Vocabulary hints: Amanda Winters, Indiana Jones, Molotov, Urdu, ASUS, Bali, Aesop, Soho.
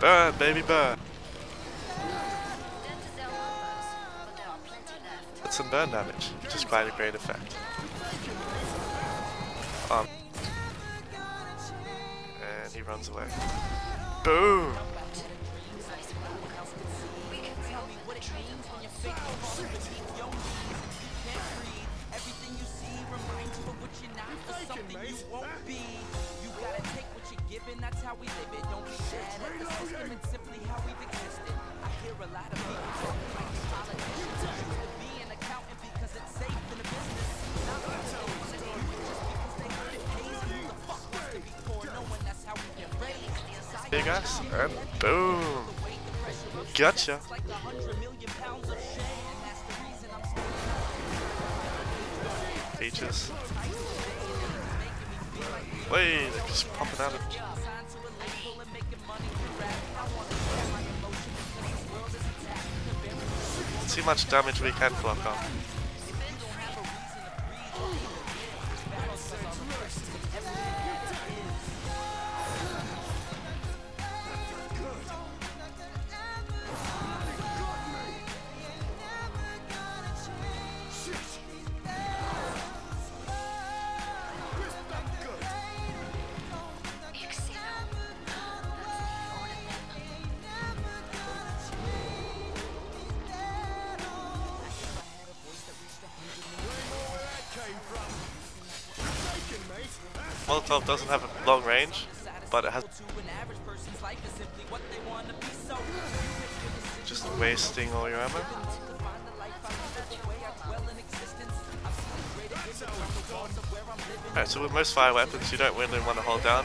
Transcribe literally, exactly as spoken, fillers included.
Burn, baby, burn. That's some burn damage, which is quite a great effect. Um, and he runs away. Boom! That's how we live it. Don't be sad at the system and simply how we've existed. I hear a lot of people talking about politicians. You should be an accountant because it's safe in the business. Not because it's just because they heard it pays. Who the fuck wants to be poor? No one. That's how we get raised. Big ass and boom. Gotcha. Like a hundred million pounds of shit, and that's the reason I'm still peaches. Wait, just popping out of. See much damage we can block off. Molotov doesn't have a long range, but it has. Just wasting all your ammo. Alright, so with most fire weapons, you don't win in one hole down.